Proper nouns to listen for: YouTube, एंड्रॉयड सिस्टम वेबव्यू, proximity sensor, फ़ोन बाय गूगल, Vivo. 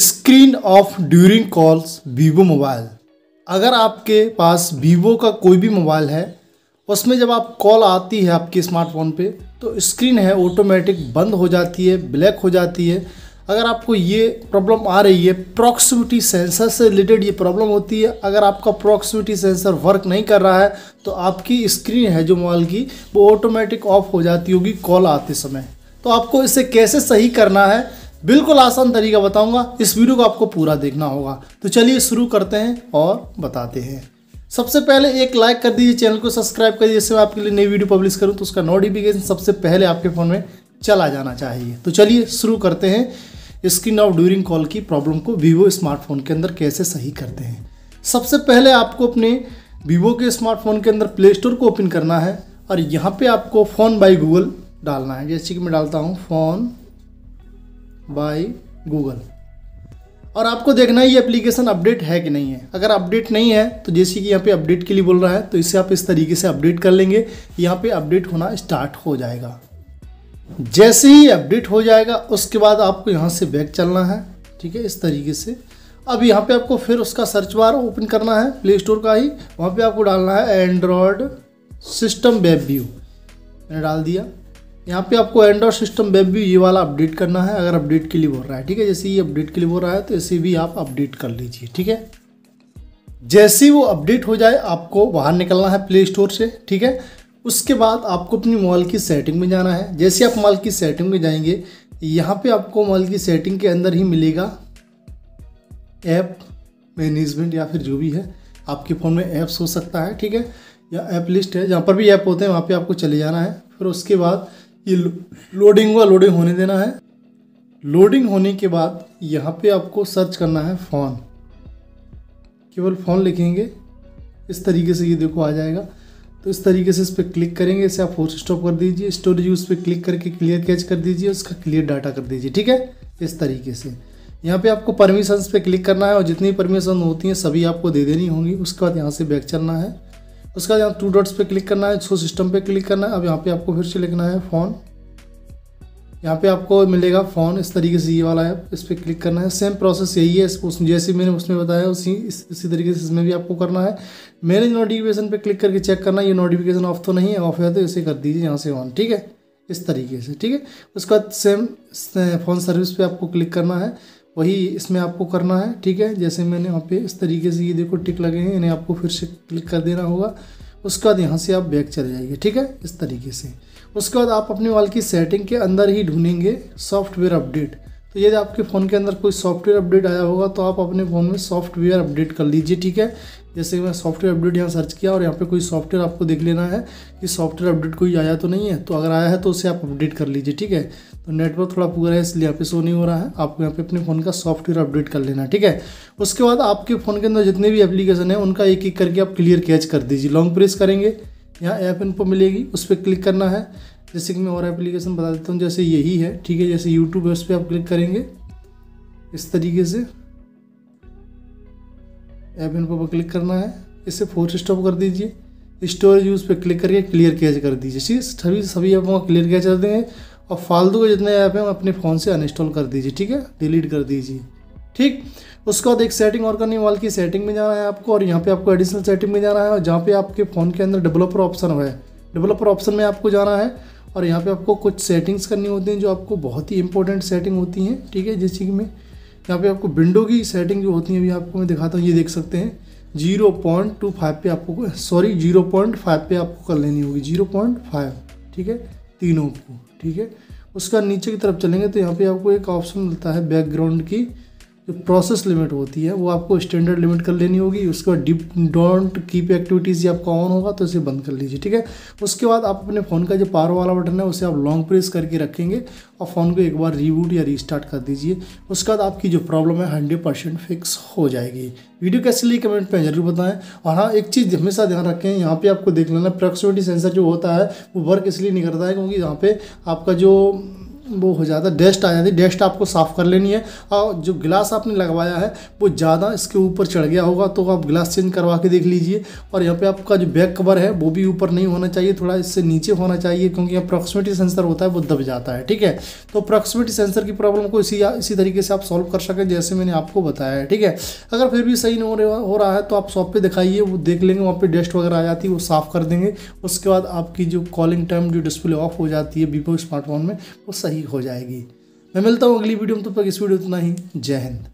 Screen off during calls Vivo mobile. अगर आपके पास Vivo का कोई भी मोबाइल है, उसमें जब आप कॉल आती है आपके स्मार्टफोन पे तो स्क्रीन है ऑटोमेटिक बंद हो जाती है, ब्लैक हो जाती है। अगर आपको ये प्रॉब्लम आ रही है, प्रॉक्सिमिटी सेंसर से रिलेटेड ये प्रॉब्लम होती है। अगर आपका प्रॉक्सिमिटी सेंसर वर्क नहीं कर रहा है तो आपकी स्क्रीन है जो मोबाइल की वो ऑटोमेटिक ऑफ हो जाती होगी कॉल आते समय। तो आपको इसे कैसे सही करना है, बिल्कुल आसान तरीका बताऊंगा। इस वीडियो को आपको पूरा देखना होगा। तो चलिए शुरू करते हैं और बताते हैं। सबसे पहले एक लाइक कर दीजिए, चैनल को सब्सक्राइब कर दीजिए, जिससे मैं आपके लिए नई वीडियो पब्लिश करूँ तो उसका नोटिफिकेशन सबसे पहले आपके फ़ोन में चला जाना चाहिए। तो चलिए शुरू करते हैं स्क्रीन ऑफ ड्यूरिंग कॉल की प्रॉब्लम को वीवो स्मार्टफोन के अंदर कैसे सही करते हैं। सबसे पहले आपको अपने वीवो के स्मार्टफोन के अंदर प्ले स्टोर को ओपन करना है और यहाँ पे आपको फ़ोन बाय गूगल डालना है, जैसे कि मैं डालता हूँ फ़ोन बाय गूगल। और आपको देखना है ये एप्लीकेशन अपडेट है कि नहीं है। अगर अपडेट नहीं है तो जैसे कि यहाँ पे अपडेट के लिए बोल रहा है तो इसे आप इस तरीके से अपडेट कर लेंगे। यहाँ पे अपडेट होना स्टार्ट हो जाएगा। जैसे ही अपडेट हो जाएगा उसके बाद आपको यहाँ से बैक चलना है, ठीक है, इस तरीके से। अब यहाँ पे आपको फिर उसका सर्च बार ओपन करना है प्ले स्टोर का ही, वहाँ पे आपको डालना है एंड्रॉयड सिस्टम वेबव्यू। मैंने डाल दिया। यहाँ पे आपको एंड्रॉयड सिस्टम वेबव्यू ये वाला अपडेट करना है, अगर अपडेट के लिए बोल रहा है, ठीक है। जैसे ये अपडेट के लिए बोल रहा है तो इसे भी आप अपडेट कर लीजिए, ठीक है। जैसे ही वो अपडेट हो जाए आपको बाहर निकलना है प्ले स्टोर से, ठीक है। उसके बाद आपको अपनी मोबाइल की सेटिंग में जाना है। जैसे आप मोबाइल की सेटिंग में जाएंगे, यहाँ पे आपको मोबाइल की सेटिंग के अंदर ही मिलेगा ऐप मैनेजमेंट, या फिर जो भी है आपके फ़ोन में ऐप्स हो सकता है, ठीक है, या ऐप लिस्ट है, जहाँ पर भी ऐप होते हैं वहाँ पे आपको चले जाना है। फिर उसके बाद ये लोडिंग हुआ, लोडिंग होने देना है। लोडिंग होने के बाद यहाँ पर आपको सर्च करना है फ़ोन, केवल फ़ोन लिखेंगे, इस तरीके से ये देखो आ जाएगा। तो इस तरीके से इस पर क्लिक करेंगे, इसे आप फोर्स स्टॉप कर दीजिए, स्टोरेज यूज पे क्लिक करके क्लियर कैच कर दीजिए, उसका क्लियर डाटा कर दीजिए, ठीक है, इस तरीके से। यहाँ पे आपको परमिशंस पे क्लिक करना है और जितनी परमिशन होती हैं सभी आपको दे देनी होंगी। उसके बाद यहाँ से बैक चलना है, उसके बाद यहाँ 2 डॉट्स पे क्लिक करना है, शो सिस्टम पे क्लिक करना है। अब यहाँ पर आपको फिर से लिखना है फ़ोन, यहाँ पर आपको मिलेगा फ़ोन, इस तरीके से ये वाला ऐप, इस पर क्लिक करना है। सेम प्रोसेस यही है, जैसे मैंने उसमें बताया उसी इसी तरीके से इसमें भी आपको करना है। मैनेज नोटिफिकेशन पे क्लिक करके चेक करना है ये नोटिफिकेशन ऑफ तो नहीं है, ऑफ है तो इसे कर दीजिए यहाँ से ऑन, ठीक है, इस तरीके से, ठीक है। उसके बाद सेम फ़ोन सर्विस पे आपको क्लिक करना है, वही इसमें आपको करना है, ठीक है। जैसे मैंने वहाँ पे इस तरीके से ये देखो टिक लगे हैं, इन्हें आपको फिर से क्लिक कर देना होगा। उसके बाद यहाँ से आप बैक चले जाइए, ठीक है, इस तरीके से। उसके बाद आप अपने मोबाइल की सेटिंग के अंदर ही ढूंढेंगे सॉफ्टवेयर अपडेट। तो यदि आपके फ़ोन के अंदर कोई सॉफ्टवेयर अपडेट आया होगा तो आप अपने फ़ोन में सॉफ्टवेयर अपडेट कर लीजिए, ठीक है। जैसे मैं सॉफ्टवेयर अपडेट यहाँ सर्च किया और यहाँ पे कोई सॉफ्टवेयर आपको देख लेना है कि सॉफ्टवेयर अपडेट कोई आया तो नहीं है। तो अगर आया है तो उसे आप अपडेट कर लीजिए, ठीक है। तो नेटवर्क थोड़ा पूरा है इसलिए यहाँ पे शो नहीं हो रहा है, आपको यहाँ पे अपने फ़ोन का सॉफ्टवेयर अपडेट कर लेना है, ठीक है। उसके बाद आपके फ़ोन के अंदर जितने भी एप्लीकेशन है उनका एक एक करके आप क्लियर कैच कर दीजिए। लॉन्ग प्रेस करेंगे, यहाँ ऐप इनको मिलेगी, उस पर क्लिक करना है। जैसे कि मैं और एप्लीकेशन बता देता हूँ, जैसे यही है, ठीक है, जैसे यूट्यूब है उस पर आप क्लिक करेंगे इस तरीके से, ऐप इन्फो पर क्लिक करना है, इसे फोर्स स्टॉप कर दीजिए, स्टोरेज यूज़ पे क्लिक करके क्लियर कैच कर दीजिए, ठीक है। सभी ऐपों का क्लियर कैच कर देंगे और फालतू के जितने ऐप हैं अपने फ़ोन से अनइंस्टॉल कर दीजिए, ठीक है, डिलीट कर दीजिए, ठीक। उसके बाद एक सेटिंग और करनी है, मोबाइल की सेटिंग में जाना है आपको और यहाँ पे आपको एडिशनल सेटिंग में जाना है और जहाँ पे आपके फ़ोन के अंदर डेवलपर ऑप्शन है, डेवलपर ऑप्शन में आपको जाना है और यहाँ पे आपको कुछ सेटिंग्स करनी होती हैं जो आपको बहुत ही इंपॉर्टेंट सेटिंग होती हैं, ठीक है। जैसे कि मैं यहाँ पे आपको विंडो की सेटिंग जो होती है अभी आपको मैं दिखाता हूँ, ये देख सकते हैं 0.25 पे आपको 0.5 पे आपको कर लेनी होगी, 0.5, ठीक है, तीनों को, ठीक है। उसका नीचे की तरफ चलेंगे तो यहाँ पे आपको एक ऑप्शन मिलता है बैकग्राउंड की, जो प्रोसेस लिमिट होती है वो आपको स्टैंडर्ड लिमिट कर लेनी होगी। उसके बाद डोंट कीप एक्टिविटीज़ आपका ऑन होगा तो इसे बंद कर लीजिए, ठीक है। उसके बाद आप अपने फ़ोन का जो पावर वाला बटन है उसे आप लॉन्ग प्रेस करके रखेंगे और फ़ोन को एक बार रिबूट या रीस्टार्ट कर दीजिए। उसके बाद आपकी जो प्रॉब्लम है 100% फिक्स हो जाएगी। वीडियो कैसी लगी कमेंट में जरूर बताएं। और हाँ, एक चीज़ हमेशा ध्यान रखें, यहाँ पे आपको देख लेना प्रॉक्सिमिटी सेंसर जो होता है वो वर्क इसलिए नहीं करता है क्योंकि यहाँ पे आपका जो वो हो जाता है, डस्ट आ जाती है। डस्ट आपको साफ़ कर लेनी है। और जो गिलास आपने लगवाया है वो ज़्यादा इसके ऊपर चढ़ गया होगा, तो आप गिलास चेंज करवा के देख लीजिए। और यहाँ पे आपका जो बैक कवर है वो भी ऊपर नहीं होना चाहिए, थोड़ा इससे नीचे होना चाहिए, क्योंकि यहाँ प्रॉक्सिमिटी सेंसर होता है वो दब जाता है। ठीक है, तो प्रॉक्सिमिटी सेंसर की प्रॉब्लम को इसी तरीके से आप सॉल्व कर सकें जैसे मैंने आपको बताया है। ठीक है, अगर फिर भी सही नहीं हो रहा है तो आप शॉप पर दिखाइए, वो देख लेंगे, वहाँ पर डस्ट वगैरह आ जाती है वो साफ़ कर देंगे। उसके बाद आपकी जो कॉलिंग टाइम जो डिस्प्ले ऑफ हो जाती है वीवो स्मार्टफोन में वो सही हो जाएगी। मैं मिलता हूँ अगली वीडियो में, तब तक इस वीडियो इतना ही। जय हिंद।